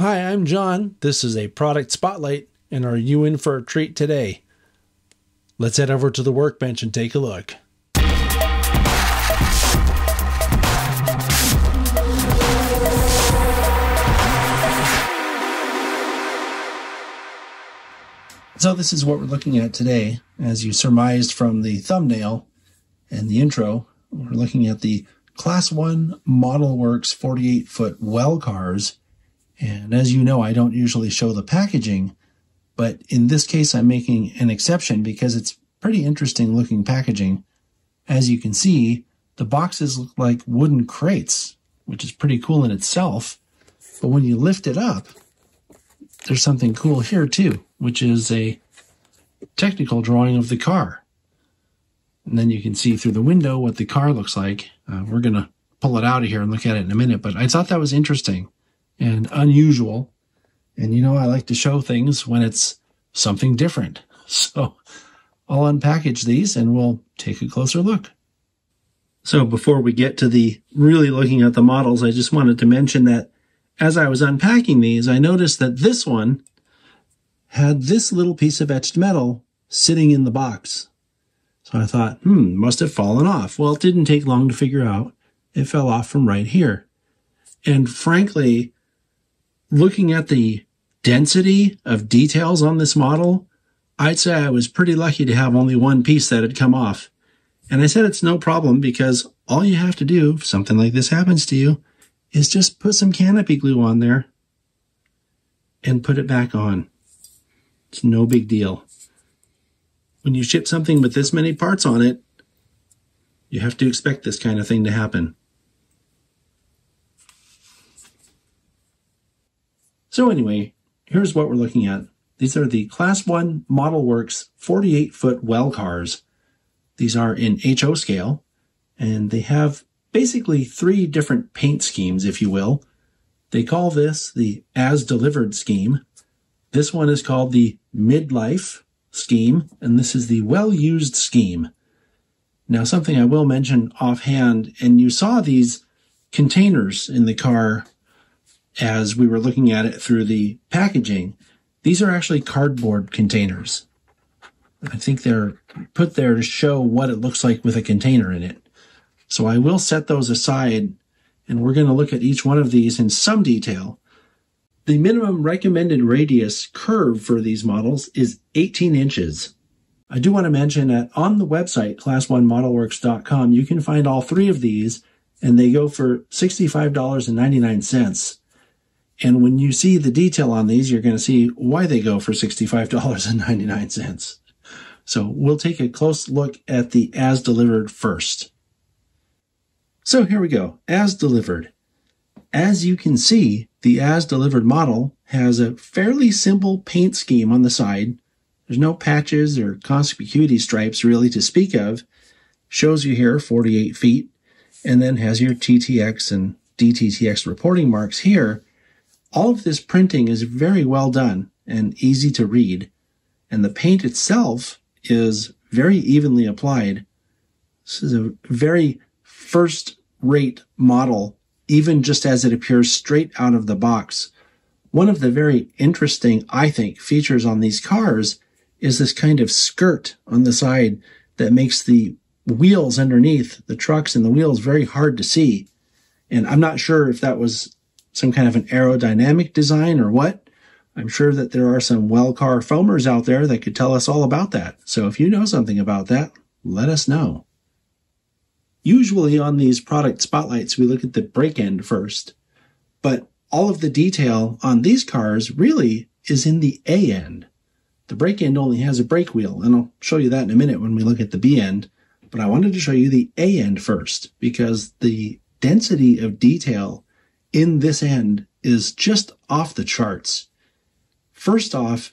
Hi, I'm John. This is a product spotlight, and are you in for a treat today? Let's head over to the workbench and take a look. So this is what we're looking at today. As you surmised from the thumbnail and the intro, we're looking at the Class 1 Model Works 48-foot well cars. And as you know, I don't usually show the packaging, but in this case, I'm making an exception because it's pretty interesting looking packaging. As you can see, the boxes look like wooden crates, which is pretty cool in itself. But when you lift it up, there's something cool here too, which is a technical drawing of the car. And then you can see through the window what the car looks like. We're going to pull it out of here and look at it in a minute, but I thought that was interesting and unusual. And you know, I like to show things when it's something different. So I'll unpackage these and we'll take a closer look. So before we get to the really looking at the models, I just wanted to mention that as I was unpacking these, I noticed that this one had this little piece of etched metal sitting in the box. So I thought, must have fallen off. Well, it didn't take long to figure out. It fell off from right here. And frankly, looking at the density of details on this model, I'd say I was pretty lucky to have only one piece that had come off. And I said it's no problem because all you have to do, if something like this happens to you, is just put some canopy glue on there and put it back on. It's no big deal. When you ship something with this many parts on it, you have to expect this kind of thing to happen. So anyway, here's what we're looking at. These are the Class 1 Model Works 48-foot well cars. These are in HO scale, and they have basically three different paint schemes, if you will. They call this the as-delivered scheme. This one is called the midlife scheme, and this is the well-used scheme. Now, something I will mention offhand, and you saw these containers in the car as we were looking at it through the packaging. These are actually cardboard containers. I think they're put there to show what it looks like with a container in it. So I will set those aside, and we're going to look at each one of these in some detail. The minimum recommended radius curve for these models is 18 inches. I do want to mention that on the website, class1modelworks.com, you can find all three of these, and they go for $65.99. And when you see the detail on these, you're going to see why they go for $65.99. So we'll take a close look at the as delivered first. So here we go, as delivered. As you can see, the as-delivered model has a fairly simple paint scheme on the side. There's no patches or conspicuity stripes really to speak of. Shows you here 48 feet, and then has your TTX and DTTX reporting marks here. All of this printing is very well done and easy to read, and the paint itself is very evenly applied. This is a very first-rate model, even just as it appears straight out of the box. One of the very interesting, I think, features on these cars is this kind of skirt on the side that makes the wheels underneath, the trucks and the wheels, very hard to see. And I'm not sure if that was some kind of an aerodynamic design or what. I'm sure that there are some well car foamers out there that could tell us all about that. So if you know something about that, let us know. Usually on these product spotlights, we look at the brake end first, but all of the detail on these cars really is in the A end. The brake end only has a brake wheel, and I'll show you that in a minute when we look at the B end, but I wanted to show you the A end first because the density of detail in this end is just off the charts. First off,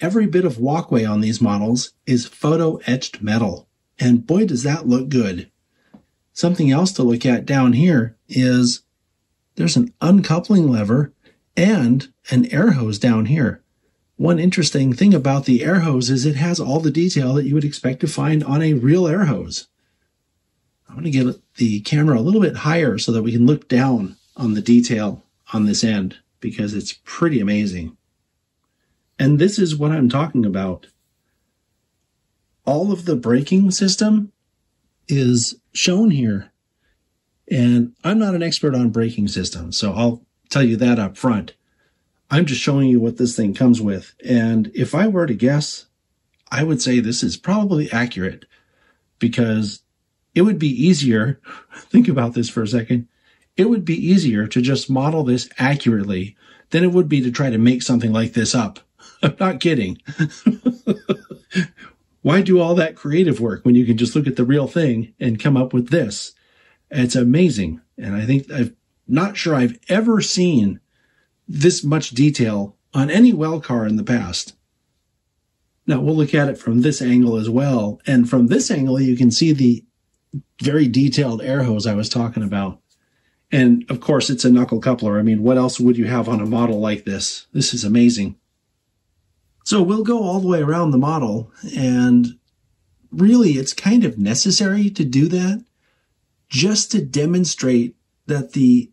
every bit of walkway on these models is photo-etched metal, and boy, does that look good. Something else to look at down here is there's an uncoupling lever and an air hose down here. One interesting thing about the air hose is it has all the detail that you would expect to find on a real air hose. I'm going to get the camera a little bit higher so that we can look down on the detail on this end. because it's pretty amazing. And this is what I'm talking about. All of the braking system is shown here. And I'm not an expert on braking systems, so I'll tell you that up front. I'm just showing you what this thing comes with. And if I were to guess, I would say this is probably accurate because it would be easier. Think about this for a second. It would be easier to just model this accurately than it would be to try to make something like this up. I'm not kidding. Why do all that creative work when you can just look at the real thing and come up with this? It's amazing. And I think I'm not sure I've ever seen this much detail on any well car in the past. Now we'll look at it from this angle as well. And from this angle, you can see the very detailed air hose I was talking about. And of course it's a knuckle coupler. I mean, what else would you have on a model like this? This is amazing. So we'll go all the way around the model, and really it's kind of necessary to do that just to demonstrate that the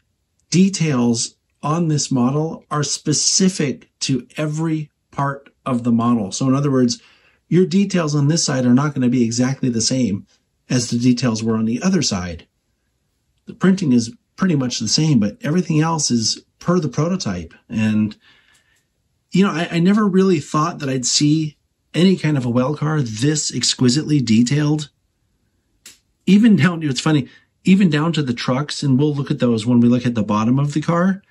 details on this model are specific to every part of the model. So in other words, your details on this side are not going to be exactly the same as the details were on the other side. The printing is pretty much the same, but everything else is per the prototype. And you know, I never really thought that I'd see any kind of a well car this exquisitely detailed. Even down to, it's funny, even down to the trucks, and we'll look at those when we look at the bottom of the car.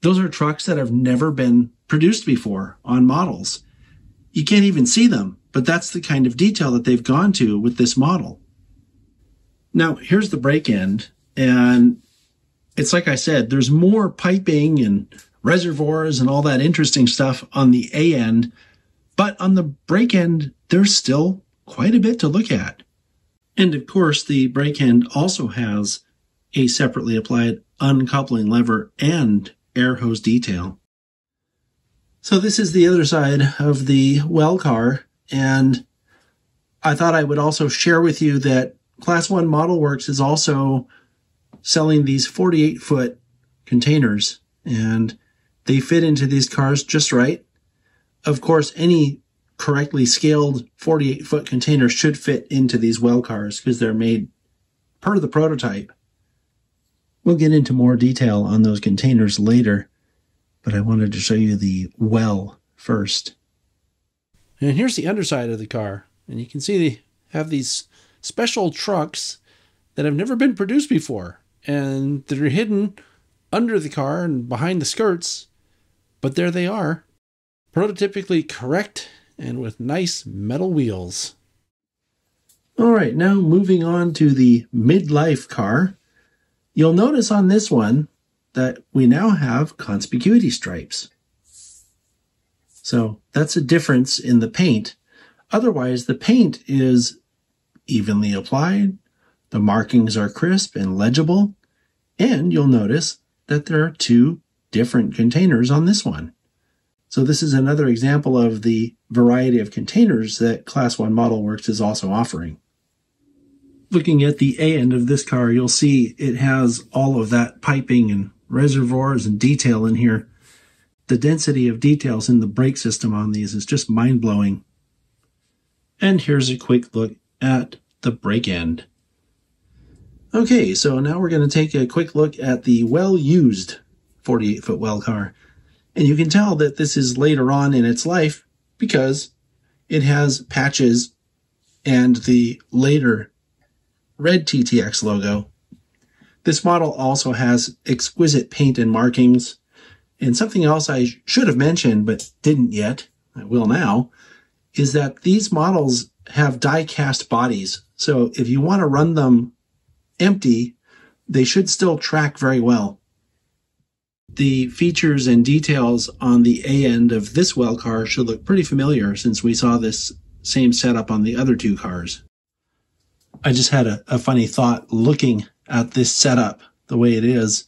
Those are trucks that have never been produced before on models. You can't even see them, but that's the kind of detail that they've gone to with this model. Now, here's the brake end, and it's like I said, there's more piping and reservoirs and all that interesting stuff on the A end, but on the brake end, there's still quite a bit to look at. And of course, the brake end also has a separately applied uncoupling lever and air hose detail. So this is the other side of the well car, and I thought I would also share with you that Class 1 Model Works is also selling these 48-foot containers, and they fit into these cars just right. Of course, any correctly scaled 48-foot container should fit into these well cars because they're made per the prototype. We'll get into more detail on those containers later, but I wanted to show you the well first. And here's the underside of the car. And you can see they have these special trucks that have never been produced before. And they're hidden under the car and behind the skirts, but there they are, prototypically correct and with nice metal wheels. All right, now moving on to the midlife car. You'll notice on this one that we now have conspicuity stripes. So that's a difference in the paint. Otherwise, the paint is evenly applied, the markings are crisp and legible, and you'll notice that there are two different containers on this one. So this is another example of the variety of containers that Class 1 Model Works is also offering. Looking at the A end of this car, you'll see it has all of that piping and reservoirs and detail in here. The density of details in the brake system on these is just mind-blowing. And here's a quick look at the brake end. Okay, so now we're going to take a quick look at the well-used 48-foot well car. And you can tell that this is later on in its life because it has patches and the later red TTX logo. This model also has exquisite paint and markings. And something else I should have mentioned but didn't yet, I will now, is that these models have die-cast bodies. So if you want to run them empty, they should still track very well. The features and details on the A end of this well car should look pretty familiar since we saw this same setup on the other two cars. I just had a funny thought looking at this setup the way it is.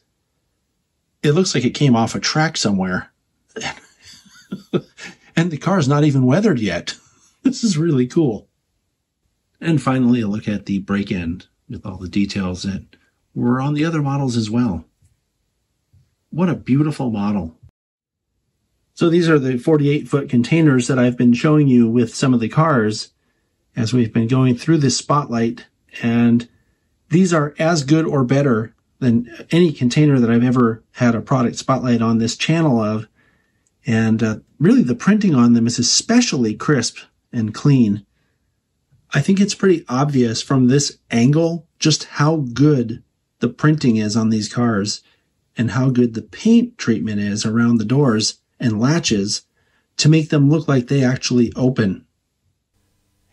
It looks like it came off a track somewhere. And the car's not even weathered yet. This is really cool. And finally, a look at the brake end, with all the details that were on the other models as well. What a beautiful model. So these are the 48-foot containers that I've been showing you with some of the cars as we've been going through this spotlight. And these are as good or better than any container that I've ever had a product spotlight on this channel of. And really the printing on them is especially crisp and clean. I think it's pretty obvious from this angle just how good the printing is on these cars and how good the paint treatment is around the doors and latches to make them look like they actually open.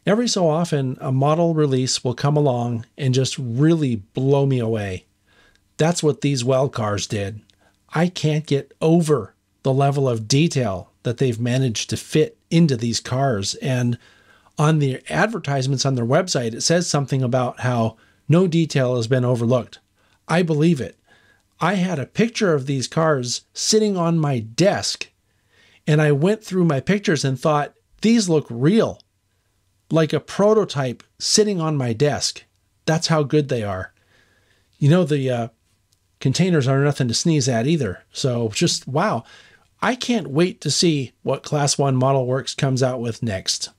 Every so often, a model release will come along and just really blow me away. That's what these WELD cars did. I can't get over the level of detail that they've managed to fit into these cars. And on the advertisements on their website, it says something about how no detail has been overlooked. I believe it. I had a picture of these cars sitting on my desk, and I went through my pictures and thought, these look real, like a prototype sitting on my desk. That's how good they are. You know, the containers are nothing to sneeze at either. So just, wow. I can't wait to see what Class 1 Model Works comes out with next.